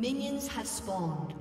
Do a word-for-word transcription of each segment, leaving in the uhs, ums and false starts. Minions have spawned.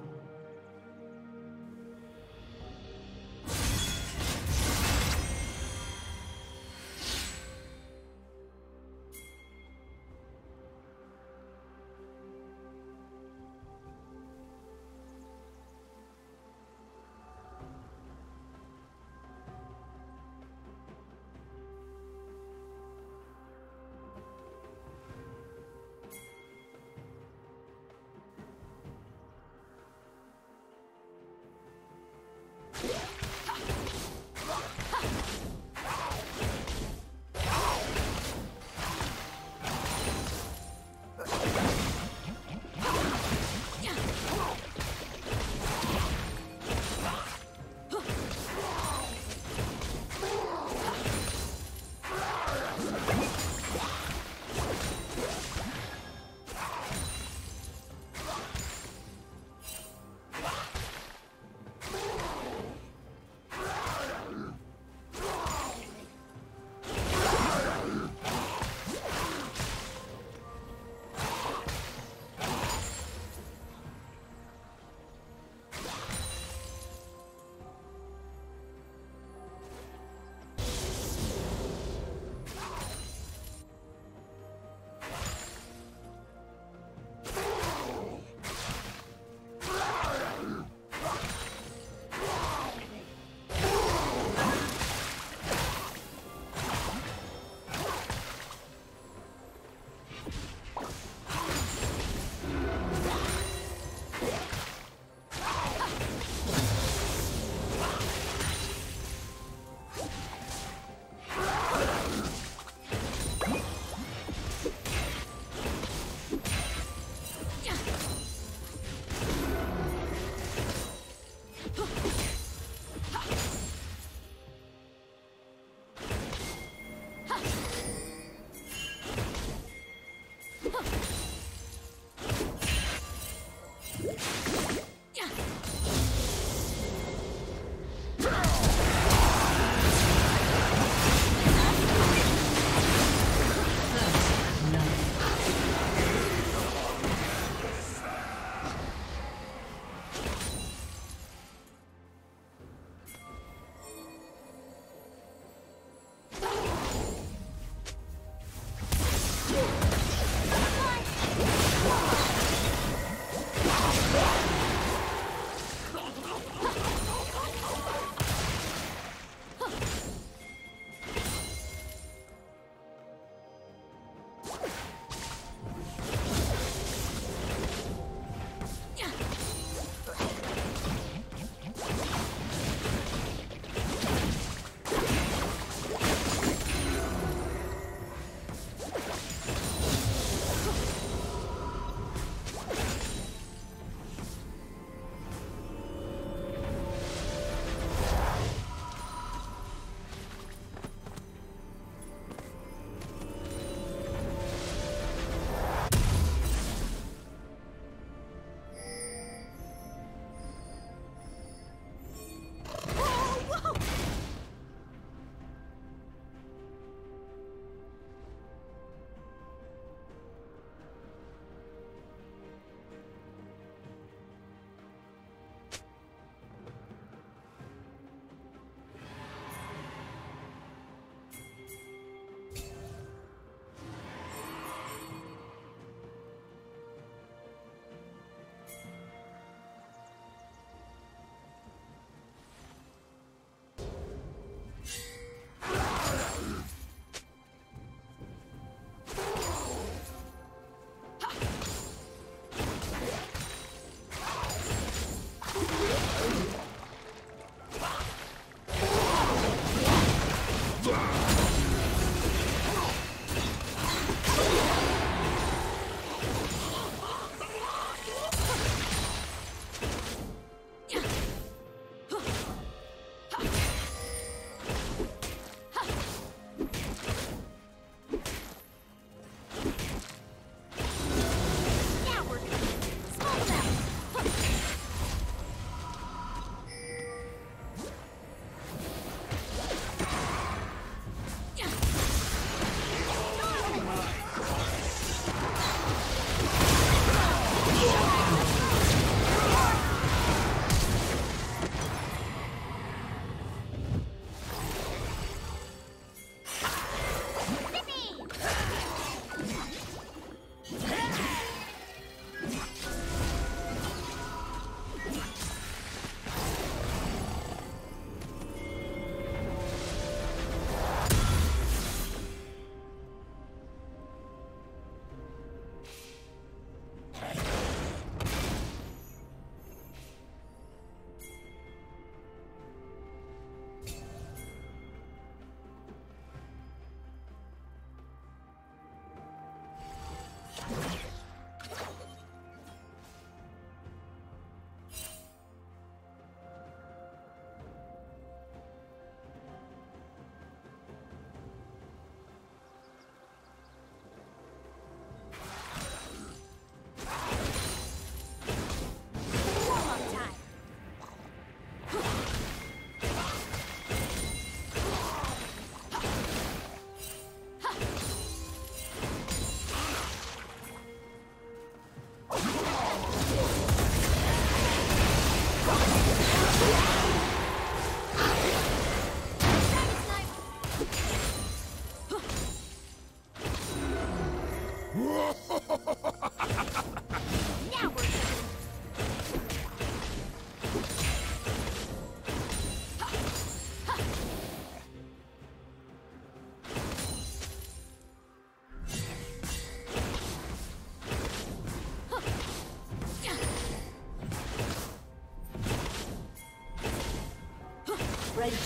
Red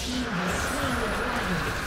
team has slain the incoming!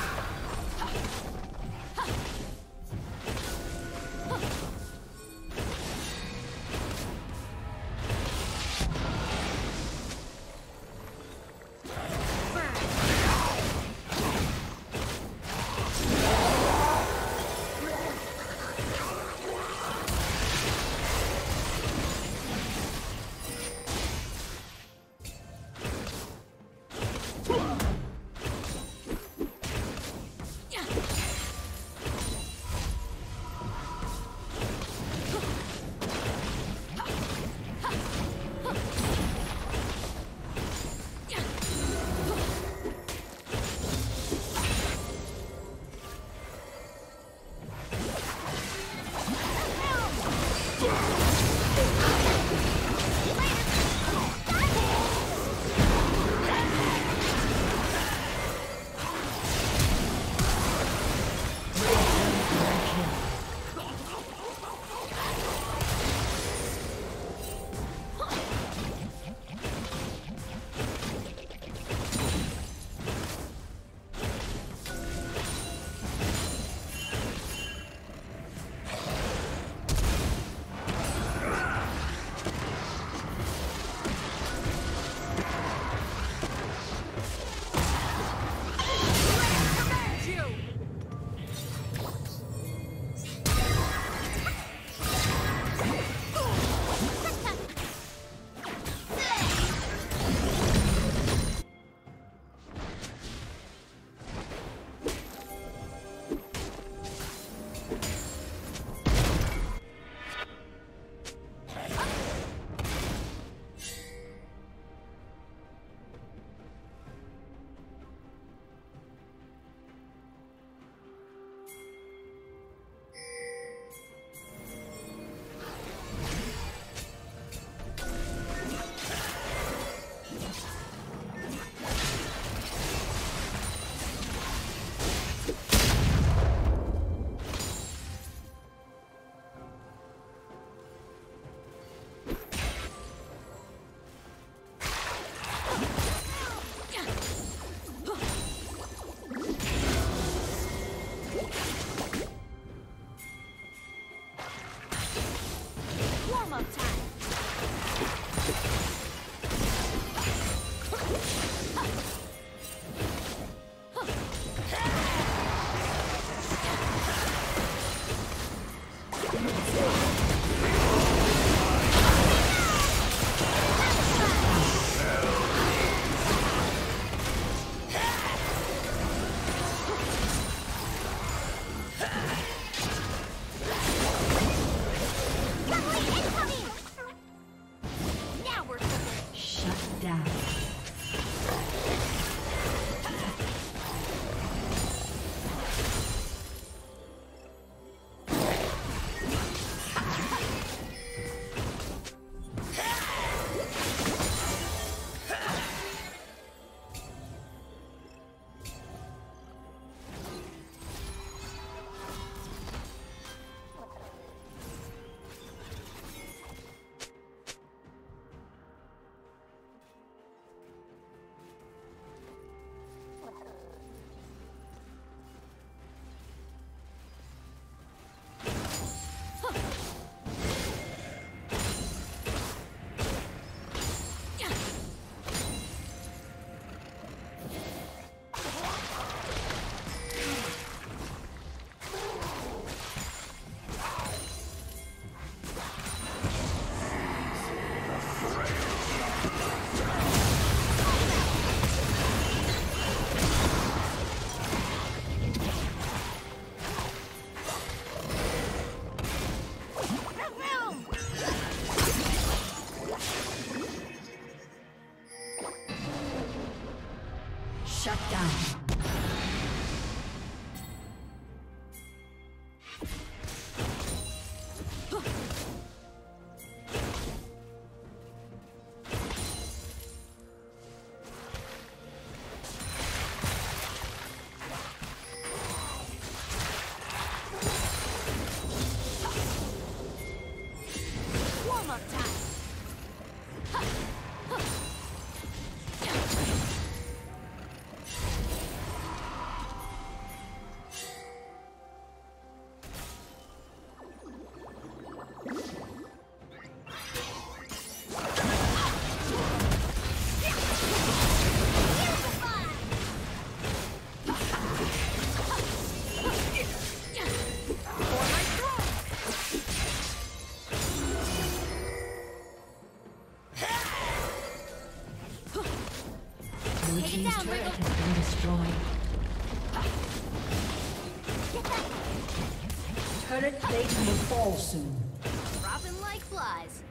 Turret plate will fall soon. Dropping like flies.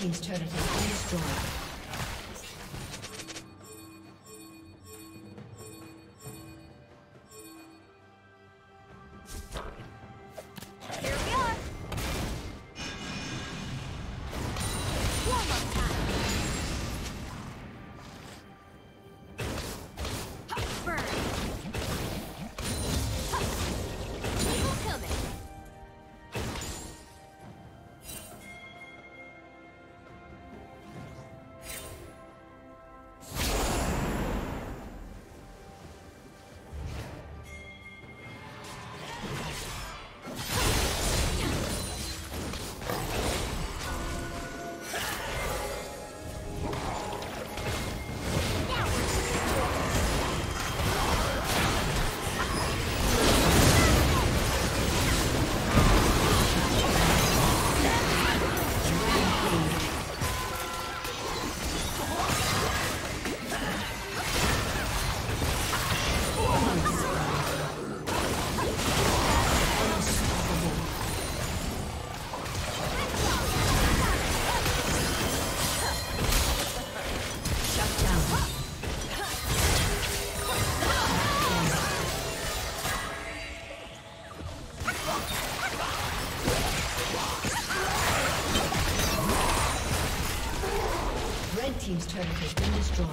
Team's turret has been destroyed. Time. Burn. team's turret has been destroyed.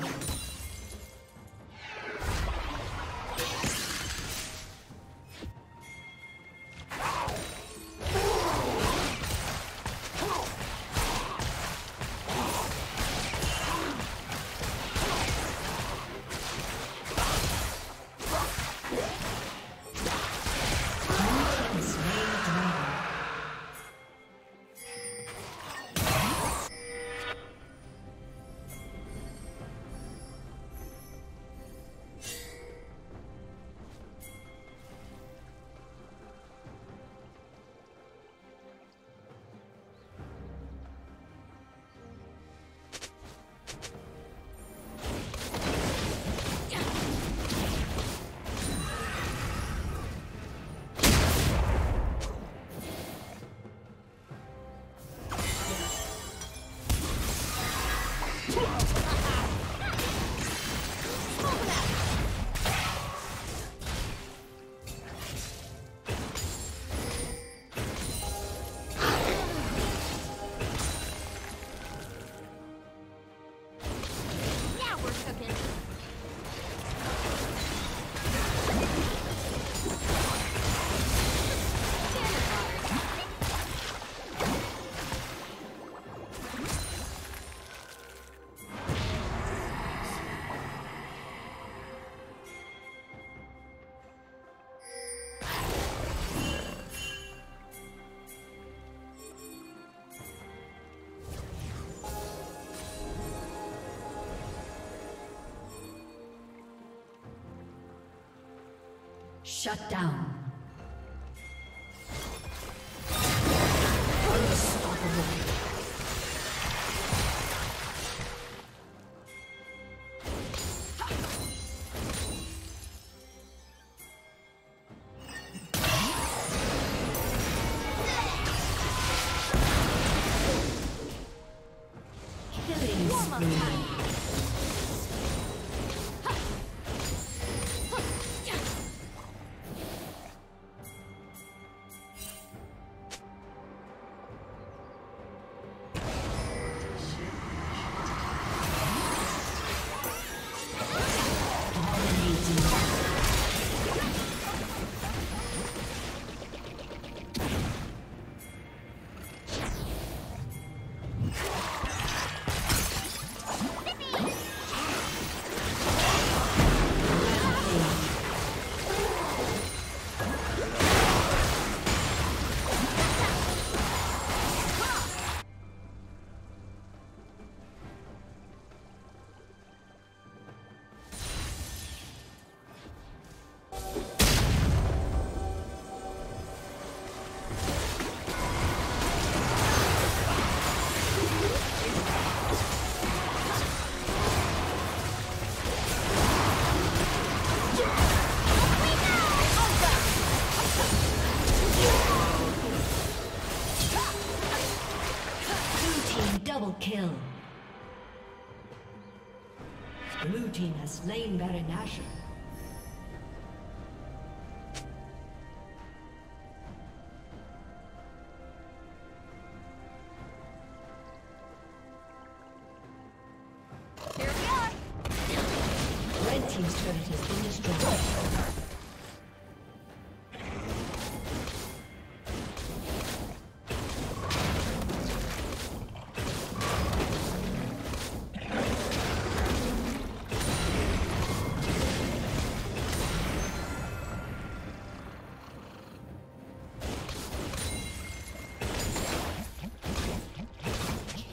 Shut down. Kill. Blue team has slain Baron Asher.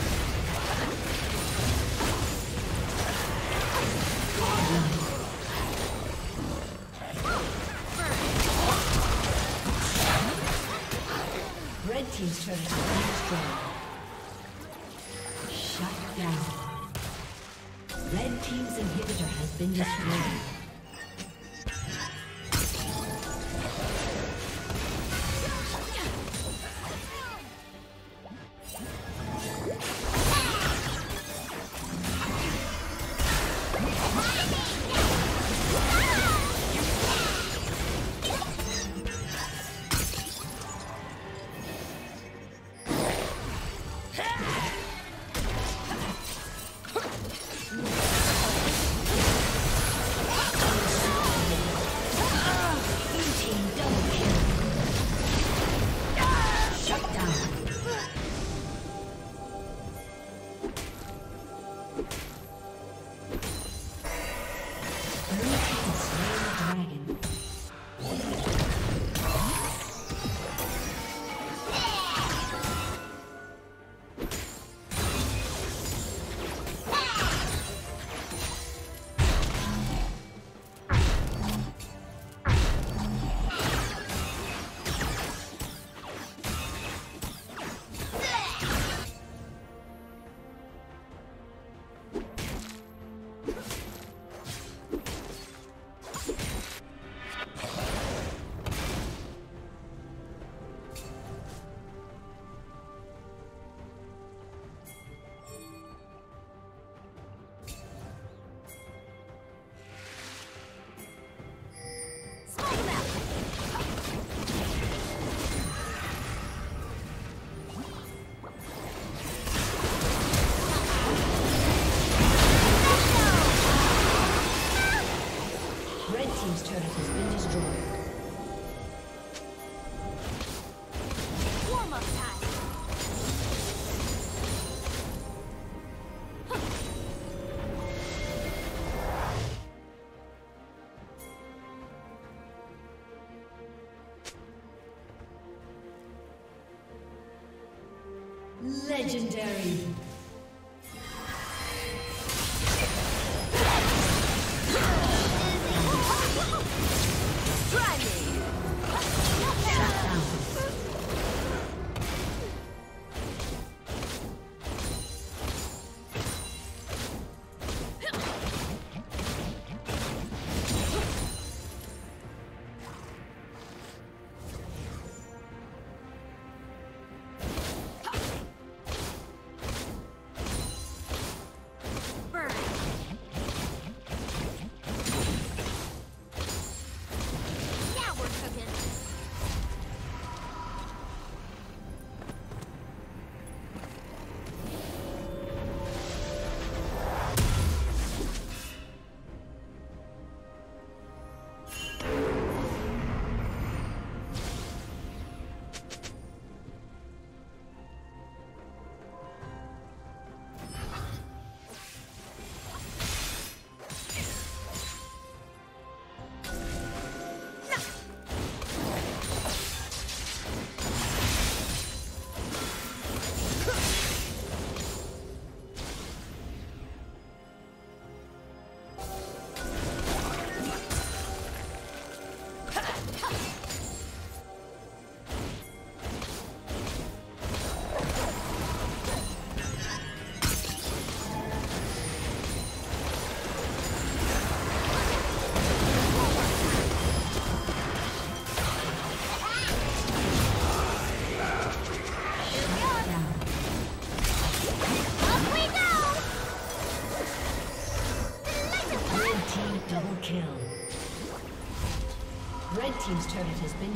been destroyed. Team's turret has been destroyed. Shut down. Red team's inhibitor has been destroyed. team's turret has been destroyed. Legendary. Red team's turret has been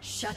Shut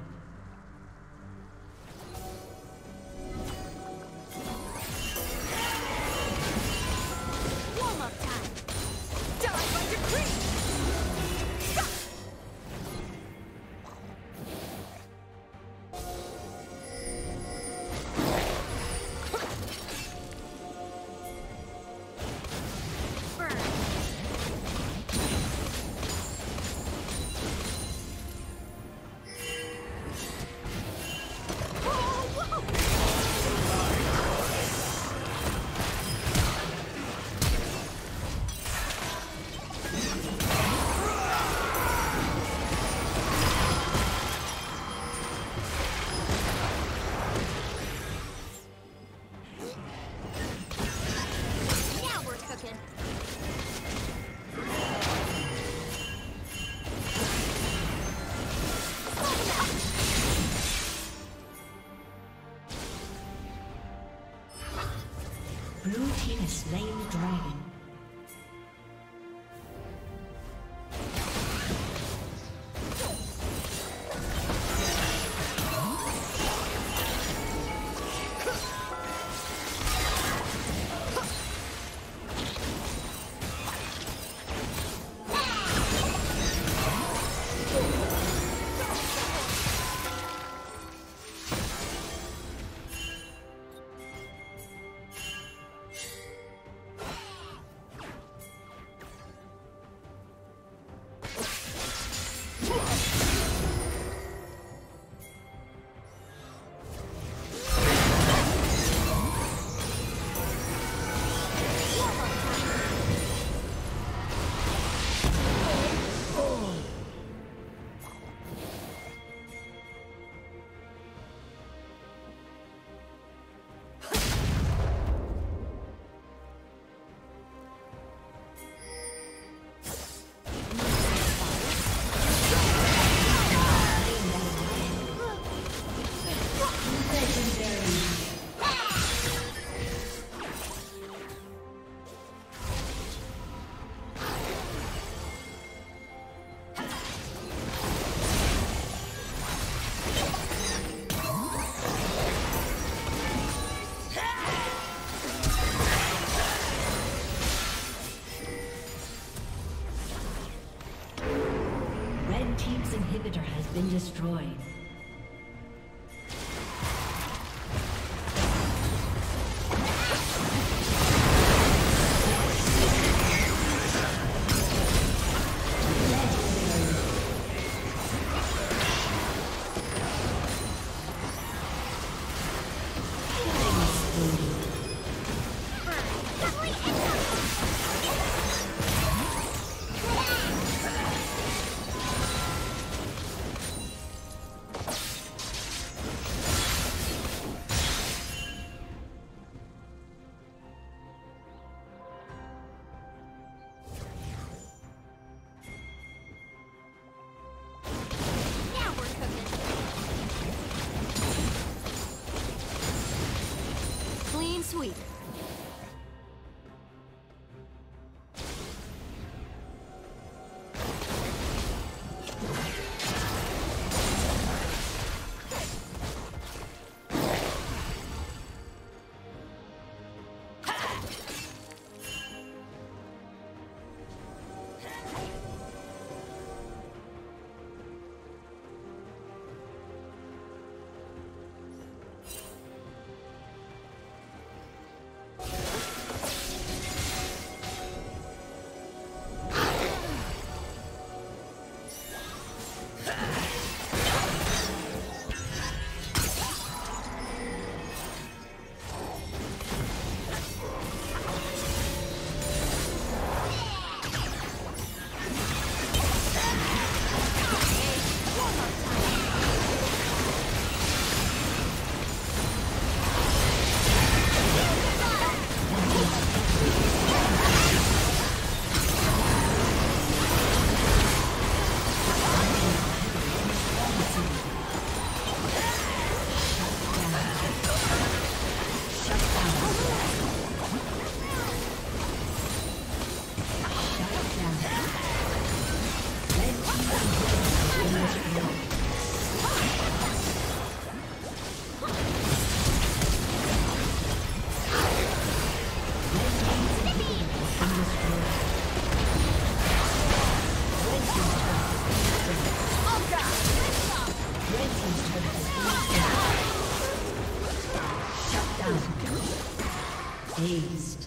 Slain the dragon. Been destroyed. Ace.